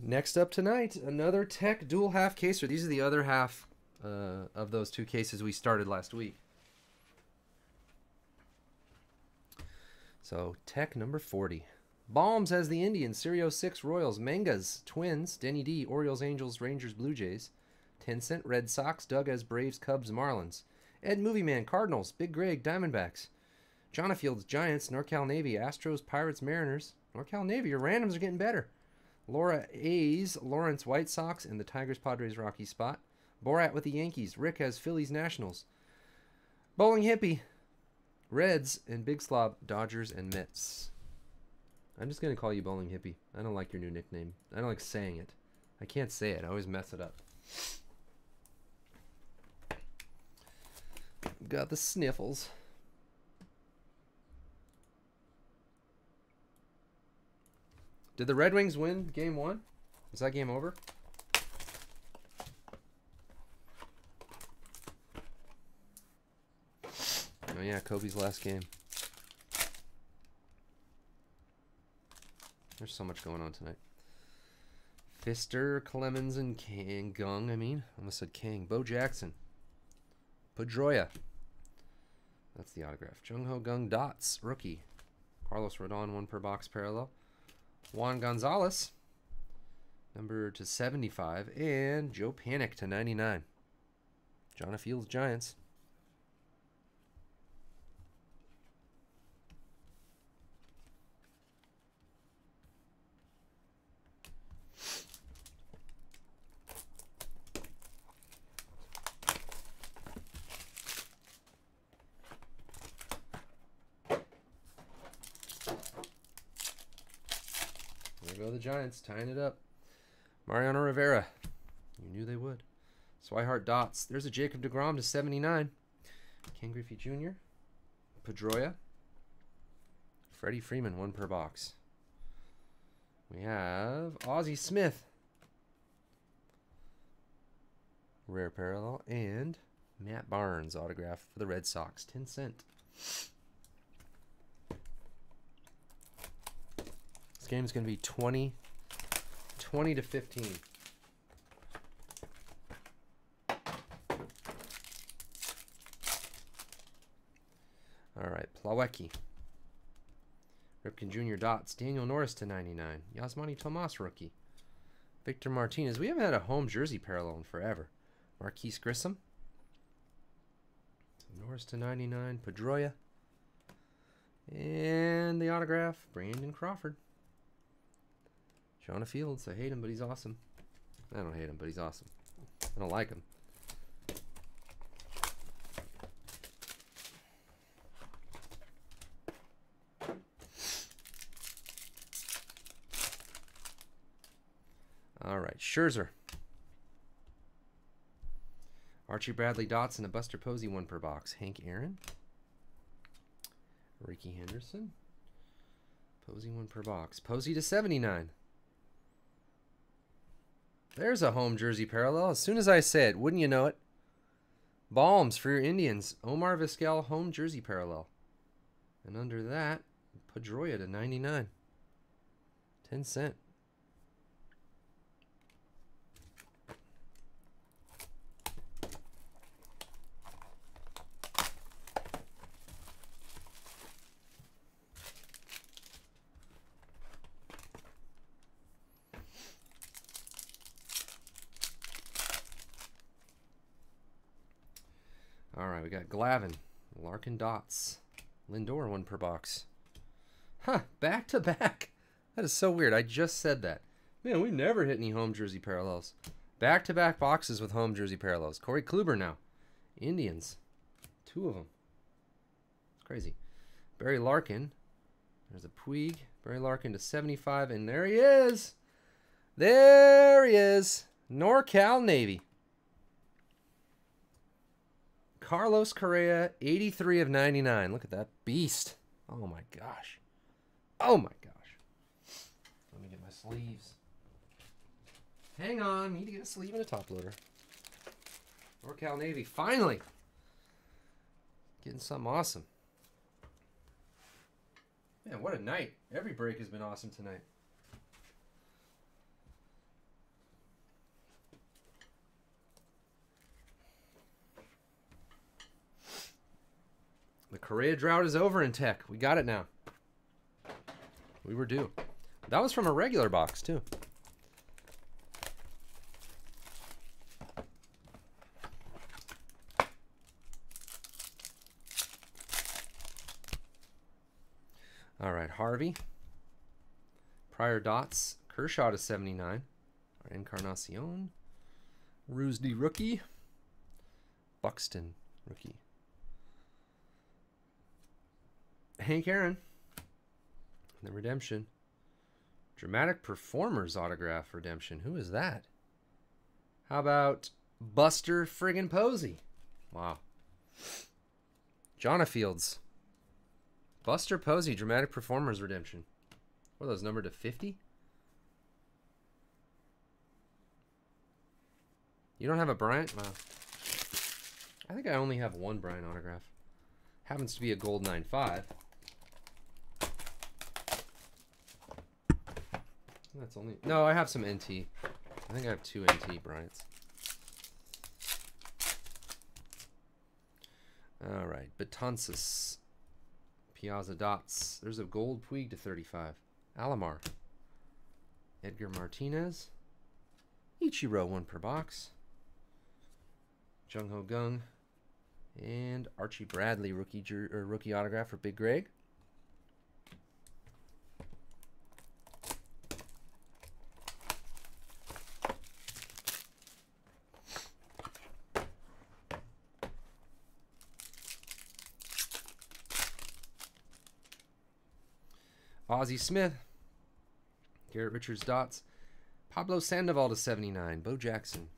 Next up tonight, another Tech dual half caser. These are the other half of those two cases we started last week. So Tech number 40. Balms has the Indians, Serio 6 Royals, Mangas, Twins, Denny D, Orioles, Angels, Rangers, Blue Jays, Tencent, Red Sox, Doug as Braves, Cubs, Marlins, Ed Movie Man, Cardinals, Big Greg, Diamondbacks, Jonah Fields, Giants, NorCal Navy, Astros, Pirates, Mariners, NorCal Navy, your randoms are getting better. Laura A's, Lawrence, White Sox, and the Tigers, Padres, Rocky Spot. Borat with the Yankees, Rick has Phillies, Nationals, Bowling Hippie, Reds, and Big Slob, Dodgers, and Mets. I'm just going to call you Bowling Hippie. I don't like your new nickname. I don't like saying it. I can't say it. I always mess it up. Got the sniffles. Did the Red Wings win game one? Is that game over? Oh yeah, Kobe's last game. There's so much going on tonight. Fister, Clemens, and Kang. Gung, I mean. I almost said Kang. Bo Jackson. Pedroia. That's the autograph. Jung Ho Kang Dots, rookie. Carlos Rodon, one per box parallel. Juan Gonzalez, number to 75. And Joe Panic to 99. Jonah Fields, Giants. Giants tying it up. Mariano Rivera. You knew they would. Swihart Dots. There's a Jacob DeGrom to 79. Ken Griffey Jr. Pedroia. Freddie Freeman, one per box. We have Ozzie Smith. Rare parallel. And Matt Barnes, autograph for the Red Sox. 10 cents. Game's going to be 20 to 15. All right, Plawecki. Ripken Jr. Dots. Daniel Norris to 99. Yasmani Tomas, rookie. Victor Martinez. We haven't had a home jersey parallel in forever. Marquise Grissom. Norris to 99. Pedroia. And the autograph, Brandon Crawford. Jonah Fields, I hate him, but he's awesome. I don't hate him, but he's awesome. I don't like him. All right, Scherzer. Archie Bradley Dots and a Buster Posey, one per box. Hank Aaron. Rickey Henderson. Posey, one per box. Posey to 79. There's a home jersey parallel. As soon as I said, wouldn't you know it? Balms for your Indians. Omar Vizquel home jersey parallel. And under that, Pedroia to 99. 10 cents. We got Glavine, Larkin Dots, Lindor, one per box. Huh, back to back. That is so weird. I just said that. Man, we never hit any home jersey parallels. Back to back boxes with home jersey parallels. Corey Kluber now. Indians. Two of them. It's crazy. Barry Larkin. There's a Puig. Barry Larkin to 75. And there he is. There he is. NorCal Navy. Carlos Correa, 83 of 99. Look at that beast. Oh, my gosh. Oh, my gosh. Let me get my sleeves. Hang on. Need to get a sleeve and a top loader. NorCal Navy, finally. Getting something awesome. Man, what a night. Every break has been awesome tonight. The Correa drought is over in Tech. We got it now. We were due. That was from a regular box, too. All right, Harvey. Prior dots. Kershaw to 79. Our Encarnacion. Rusdi rookie. Buxton rookie. Hank Aaron. The redemption. Dramatic Performers autograph redemption. Who is that? How about Buster friggin' Posey? Wow. Jonah Fields. Buster Posey, Dramatic Performers redemption. What are those, numbered to 50? You don't have a Bryant? Wow. I think I only have one Bryant autograph. Happens to be a gold 9.5. That's only... No, I have some NT. I think I have 2 NT Bryants. All right, Betances. Piazza dots. There's a gold Puig to 35. Alomar. Edgar Martinez. Ichiro, 1 per box. Jung Ho Kang. And Archie Bradley, rookie autograph for Big Greg. Ozzie Smith, Garrett Richards dots, Pablo Sandoval to 79, Bo Jackson,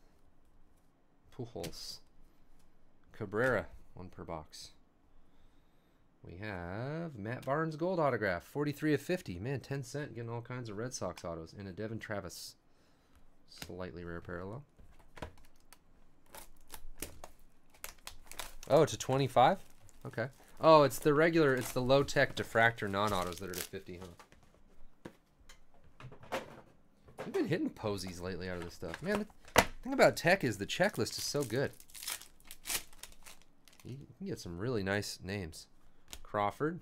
Pujols, Cabrera, 1 per box. We have Matt Barnes gold autograph, 43 of 50. Man, Tencent getting all kinds of Red Sox autos, and a Devin Travis, slightly rare parallel. Oh, to 25? Okay. Oh, it's the regular, it's the low-tech diffractor non-autos that are to 50, huh? We've been hitting posies lately out of this stuff. Man, the thing about Tech is the checklist is so good. You can get some really nice names. Crawford,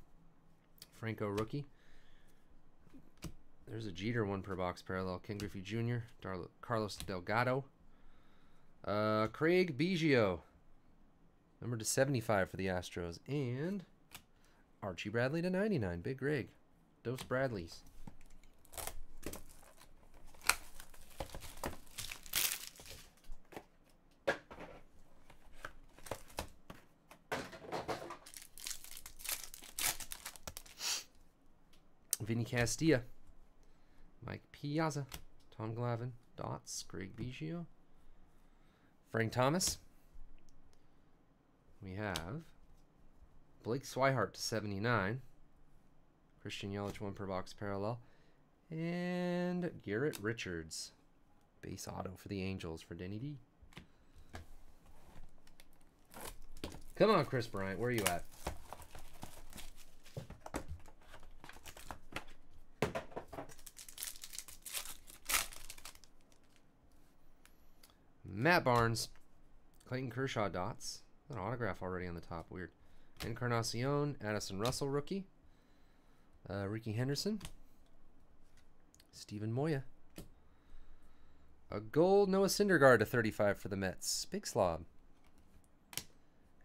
Franco rookie. There's a Jeter 1 per box parallel. Ken Griffey Jr., Carlos Delgado. Craig Biggio. Number to 75 for the Astros. And Archie Bradley to 99. Big Rig. Dos Bradleys. Vinny Castilla. Mike Piazza. Tom Glavine. Dots. Craig Biggio. Frank Thomas. We have Blake Swihart to 79. Christian Yelich 1 per box parallel. And Garrett Richards. Base auto for the Angels for Denny D. Come on, Chris Bryant. Where are you at? Matt Barnes. Clayton Kershaw dots. An autograph already on the top. Weird. Encarnacion, Addison Russell rookie. Rickey Henderson. Stephen Moya. A gold Noah Syndergaard to 35 for the Mets. Big slob.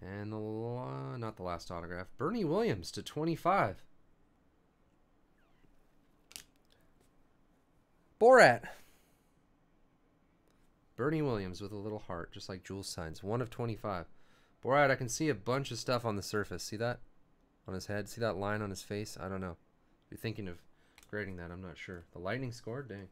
And the not the last autograph. Bernie Williams to 25. Borat. Bernie Williams with a little heart, just like Jules signs. 1 of 25. Borat, I can see a bunch of stuff on the surface. See that? On his head? See that line on his face? I don't know. If you're thinking of grading that, I'm not sure. The Lightning scored? Dang.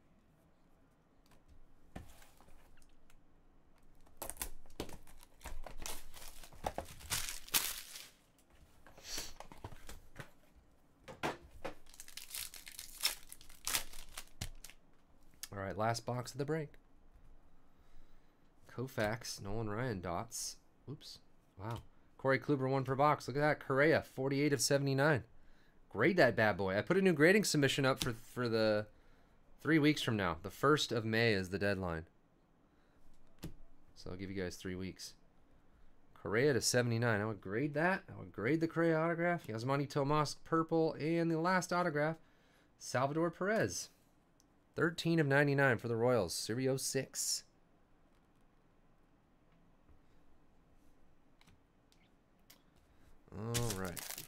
Alright, last box of the break. Koufax, Nolan Ryan dots. Oops. Wow. Corey Kluber, 1 per box. Look at that. Correa, 48 of 79. Grade that bad boy. I put a new grading submission up for the 3 weeks from now. The 1st of May is the deadline. So I'll give you guys 3 weeks. Correa to 79. I would grade that. I would grade the Correa autograph. Yasmani Tomas, purple. And the last autograph, Salvador Perez. 13 of 99 for the Royals. Series 06. All right.